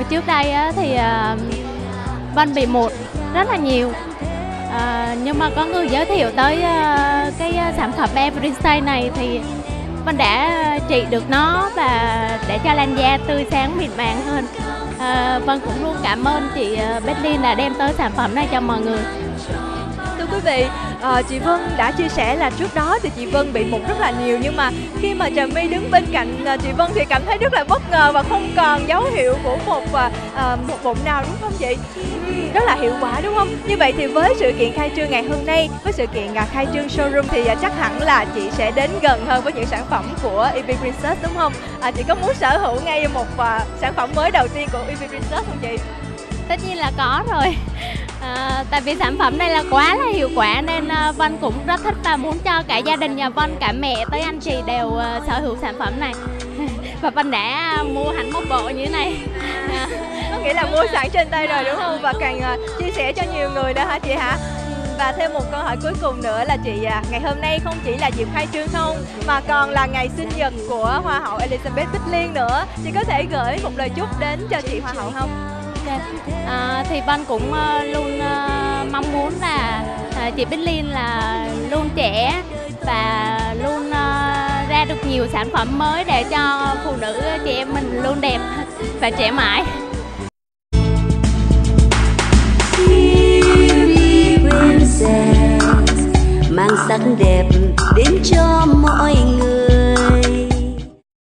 Và trước đây thì Vân bị mụn rất là nhiều, nhưng mà có người giới thiệu tới cái sản phẩm EV Princess này thì Vân đã trị được nó và để cho làn da tươi sáng mịn màng hơn. Vân cũng luôn cảm ơn chị Bích Liên đã đem tới sản phẩm này cho mọi người. Thưa quý vị, chị Vân đã chia sẻ là trước đó thì chị Vân bị mụn rất là nhiều, nhưng mà khi mà Trà My đứng bên cạnh chị Vân thì cảm thấy rất là bất ngờ và không còn dấu hiệu của một mụn nào, đúng không chị? Rất là hiệu quả đúng không? Như vậy thì với sự kiện khai trương ngày hôm nay, với sự kiện khai trương showroom thì chắc hẳn là chị sẽ đến gần hơn với những sản phẩm của EV Princess đúng không? Chị có muốn sở hữu ngay một sản phẩm mới đầu tiên của EV Princess không chị? Tất nhiên là có rồi. Tại vì sản phẩm này là quá là hiệu quả nên Vân cũng rất thích và muốn cho cả gia đình nhà Vân, cả mẹ tới anh chị đều sở hữu sản phẩm này. Và Vân đã mua hẳn một bộ như thế này. Có nghĩa là mua sẵn trên tay rồi đúng không? Và càng chia sẻ cho nhiều người nữa hả chị hả? Và thêm một câu hỏi cuối cùng nữa là chị, ngày hôm nay không chỉ là dịp khai trương không mà còn là ngày sinh nhật của Hoa hậu Elizabeth Bích Liên nữa. Chị có thể gửi một lời chúc đến cho chị Hoa hậu không? Thì Vân cũng luôn mong muốn là chị Bích Liên là luôn trẻ và luôn ra được nhiều sản phẩm mới để cho phụ nữ chị em mình luôn đẹp và trẻ mãi. EV Princess mang sắc đẹp